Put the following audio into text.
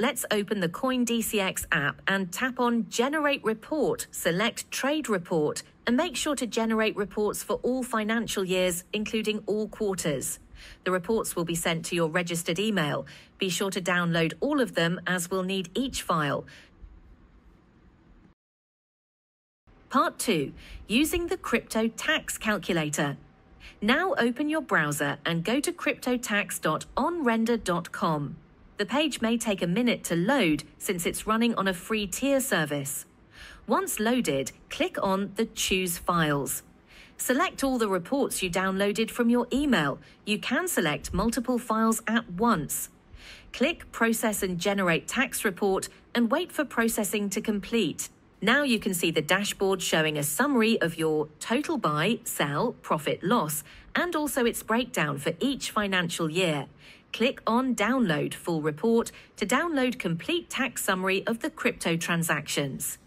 Let's open the CoinDCX app and tap on Generate Report, select Trade Report, and make sure to generate reports for all financial years, including all quarters. The reports will be sent to your registered email. Be sure to download all of them, as we'll need each file. Part 2. Using the crypto tax calculator. Now open your browser and go to cryptotax.onrender.com. The page may take a minute to load since it's running on a free tier service. Once loaded, click on the Choose Files. Select all the reports you downloaded from your email. You can select multiple files at once. Click Process and Generate Tax Report and wait for processing to complete. Now you can see the dashboard showing a summary of your total buy, sell, profit, loss, and also its breakdown for each financial year. Click on Download Full Report to download complete tax summary of the crypto transactions.